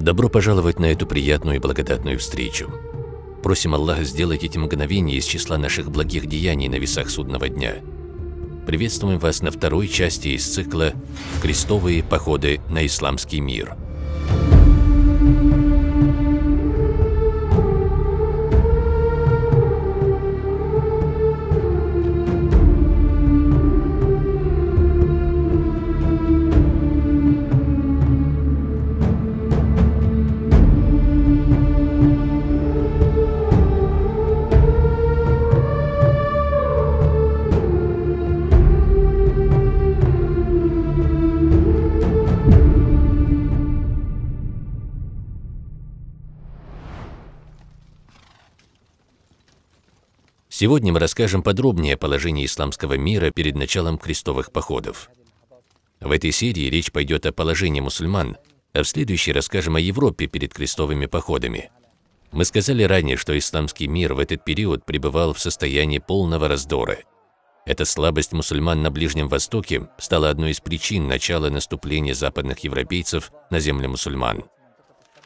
Добро пожаловать на эту приятную и благодатную встречу. Просим Аллаха сделать эти мгновения из числа наших благих деяний на весах судного дня. Приветствуем вас на второй части из цикла «Крестовые походы на исламский мир». Сегодня мы расскажем подробнее о положении исламского мира перед началом крестовых походов. В этой серии речь пойдет о положении мусульман, а в следующей расскажем о Европе перед крестовыми походами. Мы сказали ранее, что исламский мир в этот период пребывал в состоянии полного раздора. Эта слабость мусульман на Ближнем Востоке стала одной из причин начала наступления западных европейцев на земли мусульман.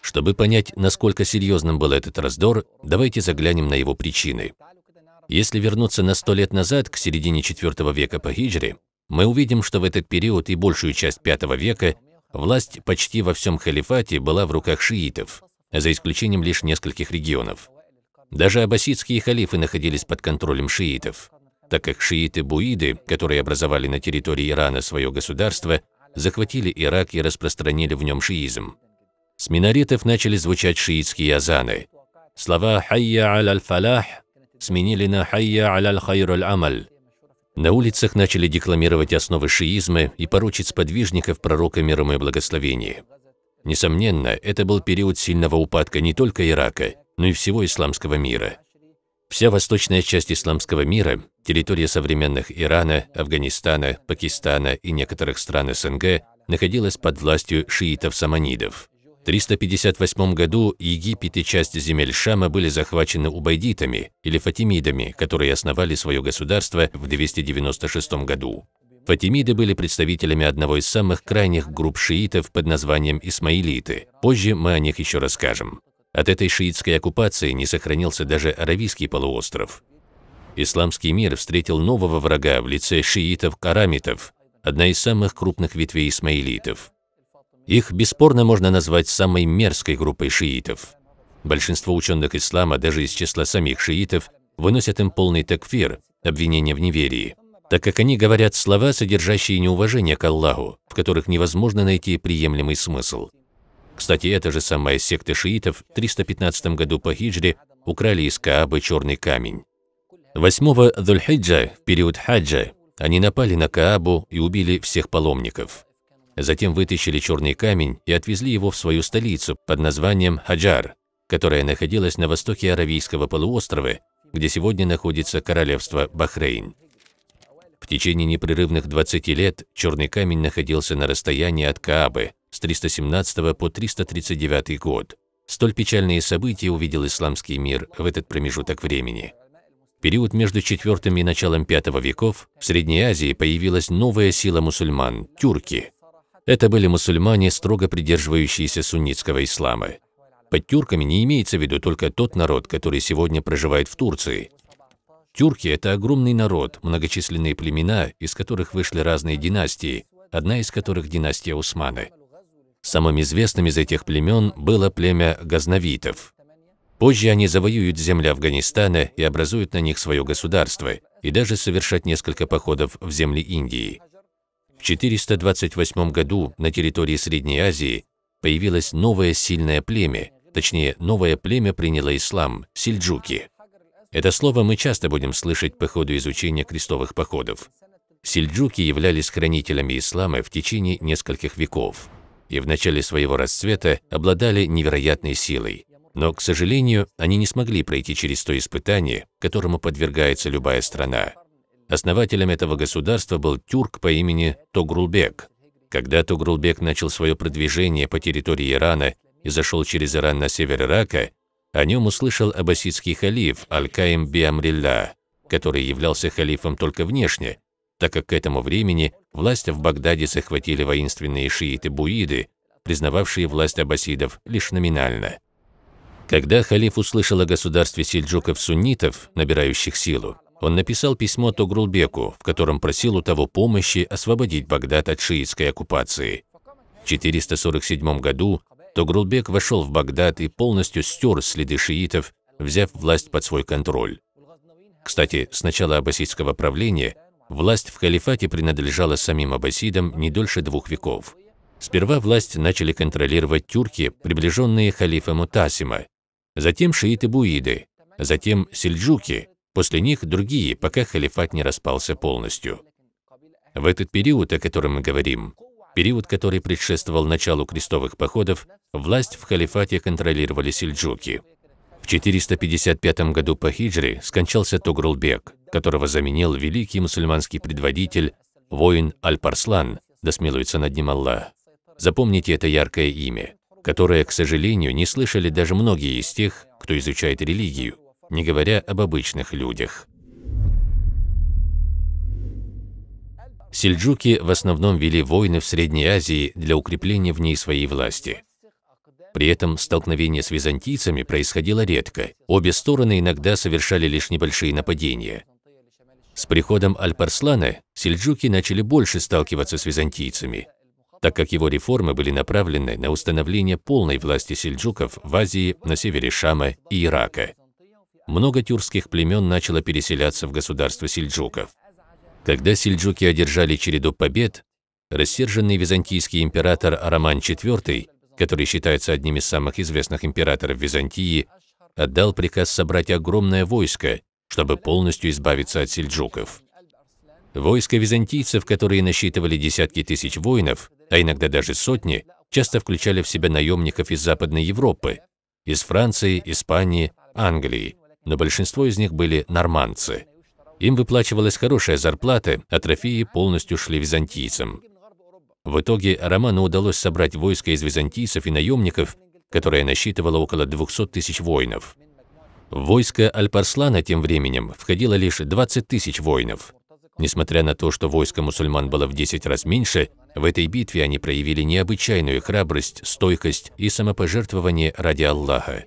Чтобы понять, насколько серьезным был этот раздор, давайте заглянем на его причины. Если вернуться на 100 лет назад, к середине IV века по хиджре, мы увидим, что в этот период и большую часть V века власть почти во всем халифате была в руках шиитов, за исключением лишь нескольких регионов. Даже аббасидские халифы находились под контролем шиитов, так как шииты-буиды, которые образовали на территории Ирана свое государство, захватили Ирак и распространили в нем шиизм. С минаретов начали звучать шиитские азаны. Слова «Хайя аль-фалах» сменили на «Хайя аль-хайр-аль-амаль». На улицах начали декламировать основы шиизма и порочить сподвижников пророка миром и благословения. Несомненно, это был период сильного упадка не только Ирака, но и всего исламского мира. Вся восточная часть исламского мира, территория современных Ирана, Афганистана, Пакистана и некоторых стран СНГ, находилась под властью шиитов-саманидов. В 358 году Египет и часть земель Шама были захвачены убайдитами или фатимидами, которые основали свое государство в 296 году. Фатимиды были представителями одного из самых крайних групп шиитов под названием исмаилиты. Позже мы о них еще расскажем. От этой шиитской оккупации не сохранился даже Аравийский полуостров. Исламский мир встретил нового врага в лице шиитов-карамитов, одна из самых крупных ветвей исмаилитов. Их бесспорно можно назвать самой мерзкой группой шиитов. Большинство ученых ислама, даже из числа самих шиитов, выносят им полный такфир, обвинение в неверии, так как они говорят слова, содержащие неуважение к Аллаху, в которых невозможно найти приемлемый смысл. Кстати, эта же самая секта шиитов в 315 году по хиджре украли из Каабы черный камень. 8-го Дзуль-Хиджа, в период хаджа, они напали на Каабу и убили всех паломников. Затем вытащили черный камень и отвезли его в свою столицу под названием Хаджар, которая находилась на востоке Аравийского полуострова, где сегодня находится королевство Бахрейн. В течение непрерывных 20 лет черный камень находился на расстоянии от Каабы с 317 по 339 год. Столь печальные события увидел исламский мир в этот промежуток времени. В период между IV и началом V веков в Средней Азии появилась новая сила мусульман – тюрки. Это были мусульмане, строго придерживающиеся суннитского ислама. Под тюрками не имеется в виду только тот народ, который сегодня проживает в Турции. Тюрки – это огромный народ, многочисленные племена, из которых вышли разные династии, одна из которых – династия Усманы. Самым известным из этих племен было племя газнавитов. Позже они завоюют земли Афганистана и образуют на них свое государство, и даже совершат несколько походов в земли Индии. В 428 году на территории Средней Азии появилось новое сильное племя, точнее, новое племя приняло ислам – сельджуки. Это слово мы часто будем слышать по ходу изучения крестовых походов. Сельджуки являлись хранителями ислама в течение нескольких веков и в начале своего расцвета обладали невероятной силой. Но, к сожалению, они не смогли пройти через то испытание, которому подвергается любая страна. Основателем этого государства был тюрк по имени Тогрулбек. Когда Тогрулбек начал свое продвижение по территории Ирана и зашел через Иран на север Ирака, о нем услышал аббасидский халиф Аль-Каим би-Амрилла, который являлся халифом только внешне, так как к этому времени власть в Багдаде захватили воинственные шииты-буиды, признававшие власть аббасидов лишь номинально. Когда халиф услышал о государстве сельджуков-суннитов, набирающих силу, он написал письмо Тогрулбеку, в котором просил у того помощи освободить Багдад от шиитской оккупации. В 447 году Тогрулбек вошел в Багдад и полностью стер следы шиитов, взяв власть под свой контроль. Кстати, с начала аббасидского правления власть в халифате принадлежала самим аббасидам не дольше 2 веков. Сперва власть начали контролировать тюрки, приближенные халифа Мутасима, затем шииты-буиды, затем сельджуки, после них другие, пока халифат не распался полностью. В этот период, о котором мы говорим, период, который предшествовал началу крестовых походов, власть в халифате контролировали сельджуки. В 455 году по хиджре скончался Тогрулбек, которого заменил великий мусульманский предводитель, воин Аль-Парслан, да смилуется над ним Аллах. Запомните это яркое имя, которое, к сожалению, не слышали даже многие из тех, кто изучает религию, не говоря об обычных людях. Сельджуки в основном вели войны в Средней Азии для укрепления в ней своей власти. При этом столкновение с византийцами происходило редко, обе стороны иногда совершали лишь небольшие нападения. С приходом Аль-Парслана сельджуки начали больше сталкиваться с византийцами, так как его реформы были направлены на установление полной власти сельджуков в Азии, на севере Шама и Ирака. Много тюркских племен начало переселяться в государство сельджуков. Когда сельджуки одержали череду побед, рассерженный византийский император Араман IV, который считается одним из самых известных императоров Византии, отдал приказ собрать огромное войско, чтобы полностью избавиться от сельджуков. Войско византийцев, которые насчитывали десятки тысяч воинов, а иногда даже сотни, часто включали в себя наемников из Западной Европы, из Франции, Испании, Англии, но большинство из них были норманцы. Им выплачивалась хорошая зарплата, а трофеи полностью шли византийцам. В итоге Араману удалось собрать войско из византийцев и наемников, которое насчитывало около 200 тысяч воинов. В войско Аль-Парслана тем временем входило лишь 20 тысяч воинов. Несмотря на то, что войско мусульман было в 10 раз меньше, в этой битве они проявили необычайную храбрость, стойкость и самопожертвование ради Аллаха.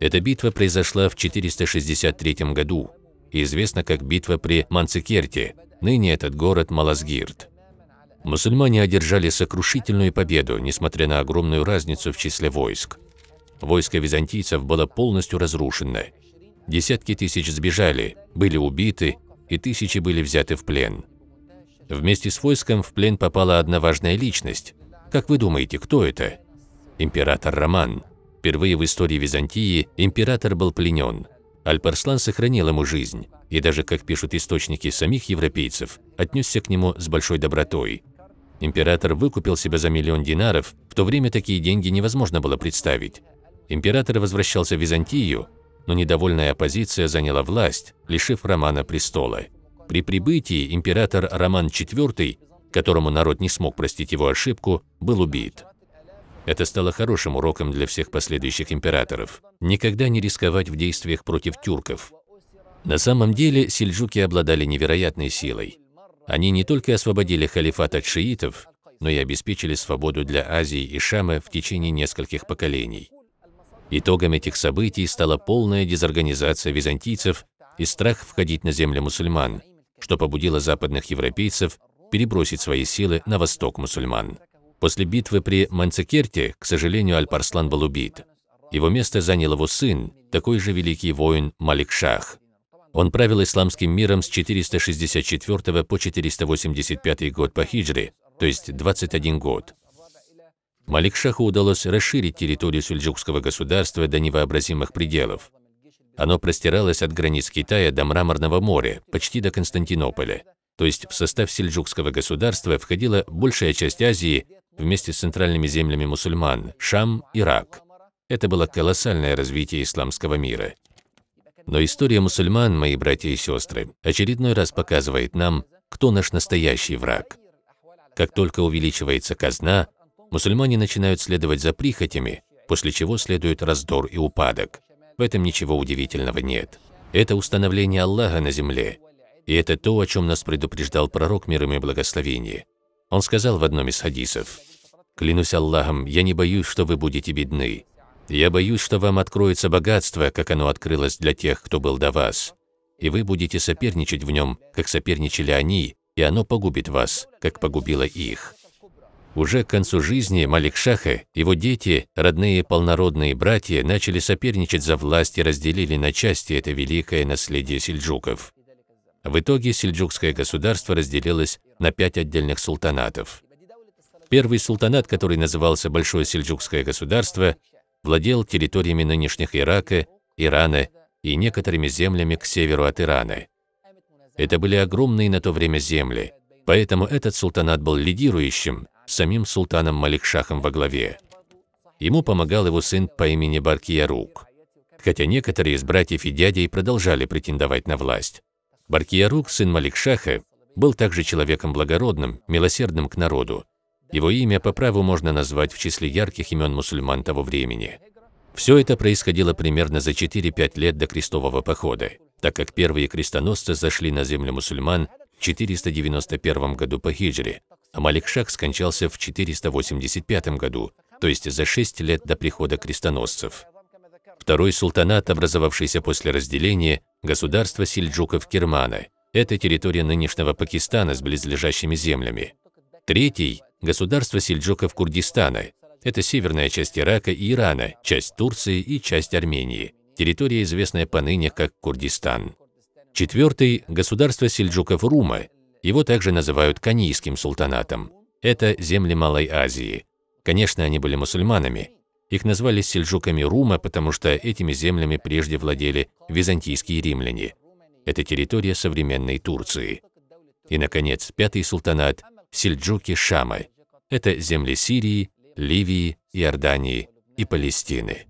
Эта битва произошла в 463 году и известна как битва при Манцикерте, ныне этот город Малазгирт. Мусульмане одержали сокрушительную победу, несмотря на огромную разницу в числе войск. Войско византийцев было полностью разрушено. Десятки тысяч сбежали, были убиты, и тысячи были взяты в плен. Вместе с войском в плен попала одна важная личность. Как вы думаете, кто это? Император Роман. Впервые в истории Византии император был пленен. Аль-Парслан сохранил ему жизнь и даже, как пишут источники самих европейцев, отнесся к нему с большой добротой. Император выкупил себя за 1 000 000 динаров, в то время такие деньги невозможно было представить. Император возвращался в Византию, но недовольная оппозиция заняла власть, лишив Романа престола. При прибытии император Роман IV, которому народ не смог простить его ошибку, был убит. Это стало хорошим уроком для всех последующих императоров – никогда не рисковать в действиях против тюрков. На самом деле сельджуки обладали невероятной силой. Они не только освободили халифат от шиитов, но и обеспечили свободу для Азии и Шама в течение нескольких поколений. Итогом этих событий стала полная дезорганизация византийцев и страх входить на земли мусульман, что побудило западных европейцев перебросить свои силы на восток мусульман. После битвы при Манцикерте, к сожалению, Аль-Парслан был убит. Его место занял его сын, такой же великий воин Малик-Шах. Он правил исламским миром с 464 по 485 год по хиджре, то есть 21 год. Малик-Шаху удалось расширить территорию сельджукского государства до невообразимых пределов. Оно простиралось от границ Китая до Мраморного моря, почти до Константинополя. То есть в состав сельджукского государства входила большая часть Азии вместе с центральными землями мусульман – Шам, Ирак. Это было колоссальное развитие исламского мира. Но история мусульман, мои братья и сестры, очередной раз показывает нам, кто наш настоящий враг. Как только увеличивается казна, мусульмане начинают следовать за прихотями, после чего следует раздор и упадок. В этом ничего удивительного нет. Это установление Аллаха на земле. И это то, о чем нас предупреждал пророк, мир ему и благословение. Он сказал в одном из хадисов: Клянусь Аллахом, я не боюсь, что вы будете бедны. Я боюсь, что вам откроется богатство, как оно открылось для тех, кто был до вас. И вы будете соперничать в нем, как соперничали они, и оно погубит вас, как погубило их. Уже к концу жизни Малик-Шаха, его дети, родные полнородные братья, начали соперничать за власть и разделили на части это великое наследие сельджуков. В итоге сельджукское государство разделилось на 5 отдельных султанатов. Первый султанат, который назывался Большое сельджукское государство, владел территориями нынешних Ирака, Ирана и некоторыми землями к северу от Ирана. Это были огромные на то время земли, поэтому этот султанат был лидирующим, с самим султаном Малик-Шахом во главе. Ему помогал его сын по имени Барки-Ярук, хотя некоторые из братьев и дядей продолжали претендовать на власть. Барки-Ярук, сын Малик-Шаха, был также человеком благородным, милосердным к народу. Его имя по праву можно назвать в числе ярких имен мусульман того времени. Все это происходило примерно за 4-5 лет до крестового похода, так как первые крестоносцы зашли на землю мусульман в 491 году по хиджре, а Малик-Шах скончался в 485 году, то есть за 6 лет до прихода крестоносцев. Второй султанат, образовавшийся после разделения, государство сельджуков Кирмана. Это территория нынешнего Пакистана с близлежащими землями. Третий – государство сельджуков Курдистана. Это северная часть Ирака и Ирана, часть Турции и часть Армении. Территория, известная поныне как Курдистан. Четвертый – государство сельджуков Рума. Его также называют Канийским султанатом. Это земли Малой Азии. Конечно, они были мусульманами. Их назвали сельджуками Рума, потому что этими землями прежде владели византийские римляне. Это территория современной Турции. И, наконец, пятый султанат – сельджуки Шама. Это земли Сирии, Ливии, Иордании и Палестины.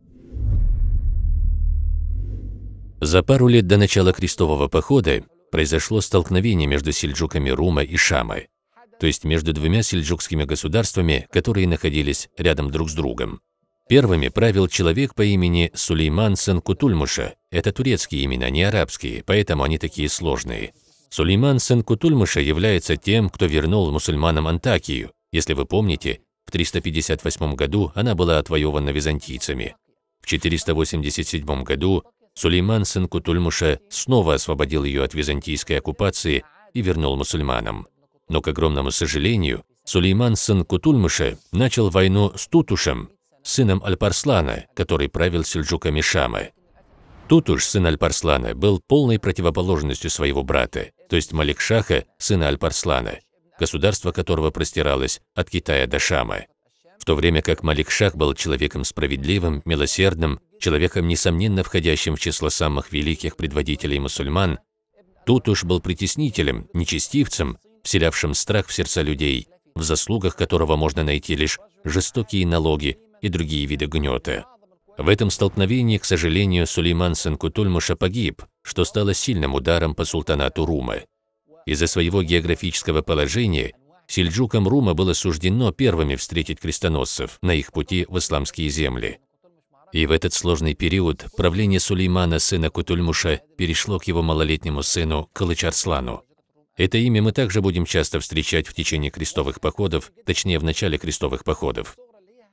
За пару лет до начала крестового похода произошло столкновение между сельджуками Рума и Шама, то есть между двумя сельджукскими государствами, которые находились рядом друг с другом. Первыми правил человек по имени Сулейман сын Кутульмуша. Это турецкие имена, не арабские, поэтому они такие сложные. Сулейман сын Кутульмуша является тем, кто вернул мусульманам Антакию. Если вы помните, в 358 году она была отвоевана византийцами. В 487 году Сулейман сын Кутульмуша снова освободил ее от византийской оккупации и вернул мусульманам. Но, к огромному сожалению, Сулейман сын Кутульмуша начал войну с Тутушем, сыном Аль-Парслана, который правил сельджуками Шама. Тутуш, сын Аль-Парслана, был полной противоположностью своего брата, то есть Малик-Шаха, сына Аль-Парслана, государство которого простиралось от Китая до Шама. В то время как Малик-Шах был человеком справедливым, милосердным, человеком, несомненно, входящим в число самых великих предводителей мусульман, Тутуш был притеснителем, нечестивцем, вселявшим страх в сердца людей, в заслугах которого можно найти лишь жестокие налоги и другие виды гнета. В этом столкновении, к сожалению, Сулейман сын Кутульмуша погиб, что стало сильным ударом по султанату Рума. Из-за своего географического положения сельджукам Рума было суждено первыми встретить крестоносцев на их пути в исламские земли. И в этот сложный период правление Сулеймана, сына Кутульмуша, перешло к его малолетнему сыну Кылыч-Арслану. Это имя мы также будем часто встречать в течение крестовых походов, точнее в начале крестовых походов.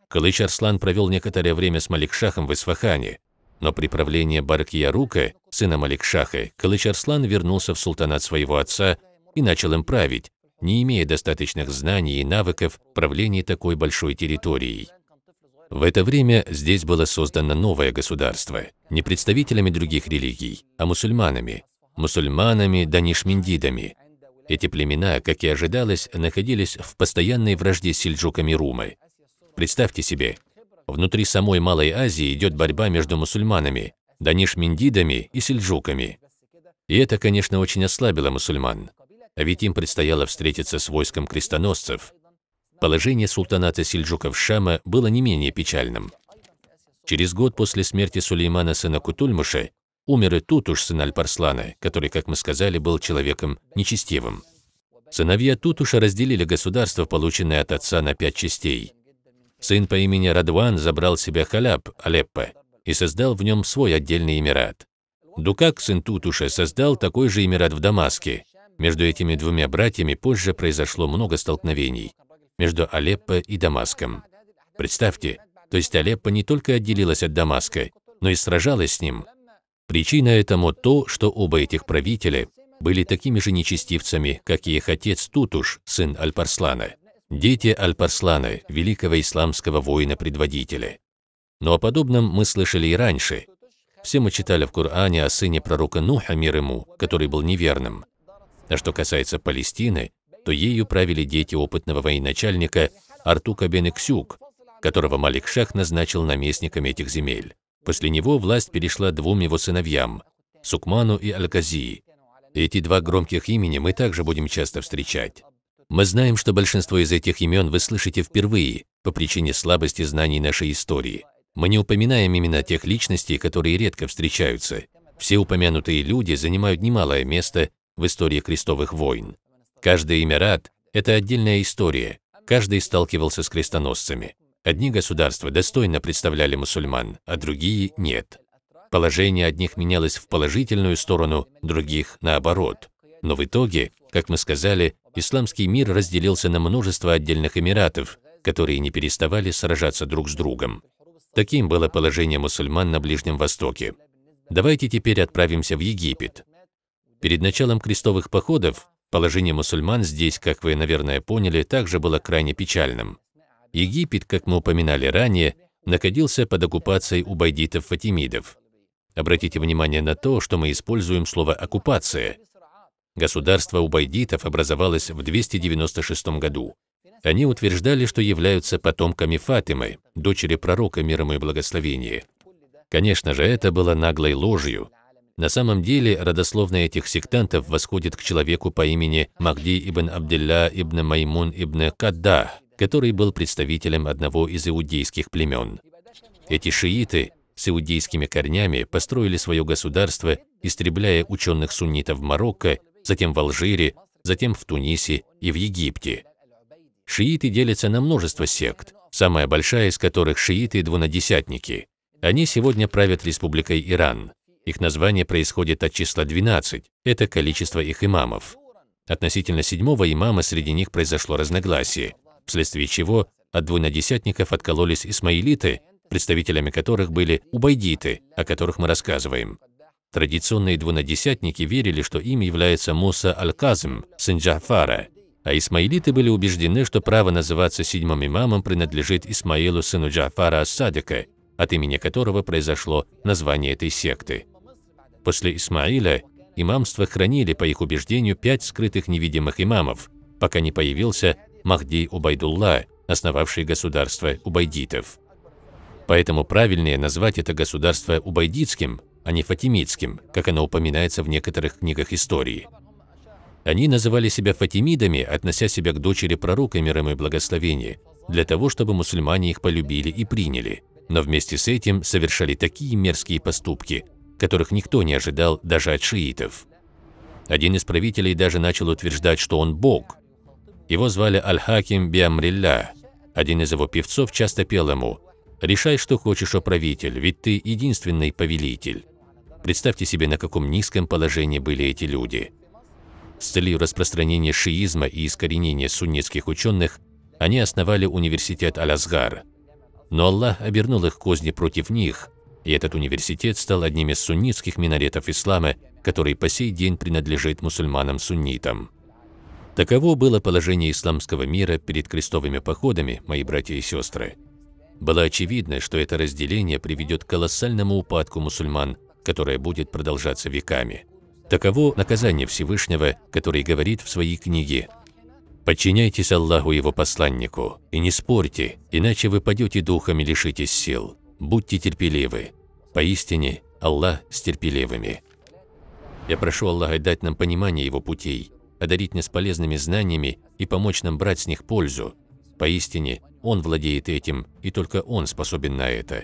Кылыч-Арслан провел некоторое время с Малик-Шахом в Исфахане, но при правлении Барки-Ярука, сына Малик-Шаха, Кылыч-Арслан вернулся в султанат своего отца и начал им править, не имея достаточных знаний и навыков правления такой большой территорией. В это время здесь было создано новое государство, не представителями других религий, а мусульманами, данишмендидами. Эти племена, как и ожидалось, находились в постоянной вражде с сельджуками Рума. Представьте себе, внутри самой Малой Азии идет борьба между мусульманами, данишмендидами и сельджуками. И это, конечно, очень ослабило мусульман, а ведь им предстояло встретиться с войском крестоносцев. Положение султаната сельджуков Шама было не менее печальным. Через год после смерти Сулеймана сына Кутульмуша умер и Тутуш, сын Аль-Парслана, который, как мы сказали, был человеком нечестивым. Сыновья Тутуша разделили государство, полученное от отца, на 5 частей. Сын по имени Радван забрал себе Халяб, Алеппо, и создал в нем свой отдельный эмират. Дукак, сын Тутуша, создал такой же эмират в Дамаске. Между этими двумя братьями позже произошло много столкновений. между Алеппо и Дамаском. Представьте, то есть Алеппо не только отделилась от Дамаска, но и сражалась с ним. Причина этому то, что оба этих правителя были такими же нечестивцами, как и их отец Тутуш, сын Альпарслана, дети Альпарслана, великого исламского воина-предводителя. Но о подобном мы слышали и раньше. Все мы читали в Коране о сыне пророка Нуха, мир ему, который был неверным. А что касается Палестины, то ею правили дети опытного военачальника Артука бен Иксюк, которого Малик-Шах назначил наместником этих земель. После него власть перешла двум его сыновьям – Сукману и Аль-Казии. Эти два громких имени мы также будем часто встречать. Мы знаем, что большинство из этих имен вы слышите впервые по причине слабости знаний нашей истории. Мы не упоминаем имена тех личностей, которые редко встречаются. Все упомянутые люди занимают немалое место в истории крестовых войн. Каждый эмират – это отдельная история, каждый сталкивался с крестоносцами. Одни государства достойно представляли мусульман, а другие – нет. Положение одних менялось в положительную сторону, других – наоборот. Но в итоге, как мы сказали, исламский мир разделился на множество отдельных эмиратов, которые не переставали сражаться друг с другом. Таким было положение мусульман на Ближнем Востоке. Давайте теперь отправимся в Египет. Перед началом крестовых походов положение мусульман здесь, как вы, наверное, поняли, также было крайне печальным. Египет, как мы упоминали ранее, находился под оккупацией убайдитов-фатимидов. Обратите внимание на то, что мы используем слово «оккупация». Государство убайдитов образовалось в 296 году. Они утверждали, что являются потомками Фатимы, дочери пророка, мир ему и благословение. Конечно же, это было наглой ложью. На самом деле, родословная этих сектантов восходит к человеку по имени Махди ибн Абдилля ибн Маймун ибн Кадда, который был представителем одного из иудейских племен. Эти шииты с иудейскими корнями построили свое государство, истребляя ученых суннитов в Марокко, затем в Алжире, затем в Тунисе и в Египте. Шииты делятся на множество сект, самая большая из которых – шииты-двунадесятники. Они сегодня правят республикой Иран. Их название происходит от числа 12, это количество их имамов. Относительно седьмого имама среди них произошло разногласие, вследствие чего от двунадесятников откололись исмаилиты, представителями которых были убайдиты, о которых мы рассказываем. Традиционные двунадесятники верили, что им является Муса аль-Казм, сын Джафара, а исмаилиты были убеждены, что право называться седьмым имамом принадлежит Исмаилу, сыну Джафара ас-Садика, от имени которого произошло название этой секты. После Исмаиля имамство хранили, по их убеждению, 5 скрытых невидимых имамов, пока не появился Махди Убайдулла, основавший государство убайдитов. Поэтому правильнее назвать это государство убайдитским, а не фатимидским, как оно упоминается в некоторых книгах истории. Они называли себя фатимидами, относя себя к дочери пророка, мир ему и благословение, для того, чтобы мусульмане их полюбили и приняли, но вместе с этим совершали такие мерзкие поступки, которых никто не ожидал даже от шиитов. Один из правителей даже начал утверждать, что он бог. Его звали Аль-Хаким Биамрилля. Один из его певцов часто пел ему: «Решай, что хочешь, о правитель, ведь ты единственный повелитель». Представьте себе, на каком низком положении были эти люди. С целью распространения шиизма и искоренения суннитских ученых они основали университет Аль-Азгар. Но Аллах обернул их козни против них, и этот университет стал одним из суннитских минаретов ислама, который по сей день принадлежит мусульманам-суннитам. Таково было положение исламского мира перед крестовыми походами, мои братья и сестры. Было очевидно, что это разделение приведет к колоссальному упадку мусульман, которое будет продолжаться веками. Таково наказание Всевышнего, который говорит в своей книге: «Подчиняйтесь Аллаху, Его посланнику, и не спорьте, иначе вы падете духом и лишитесь сил. Будьте терпеливы. Поистине, Аллах с терпеливыми». Я прошу Аллаха дать нам понимание Его путей, одарить нас полезными знаниями и помочь нам брать с них пользу. Поистине, Он владеет этим, и только Он способен на это.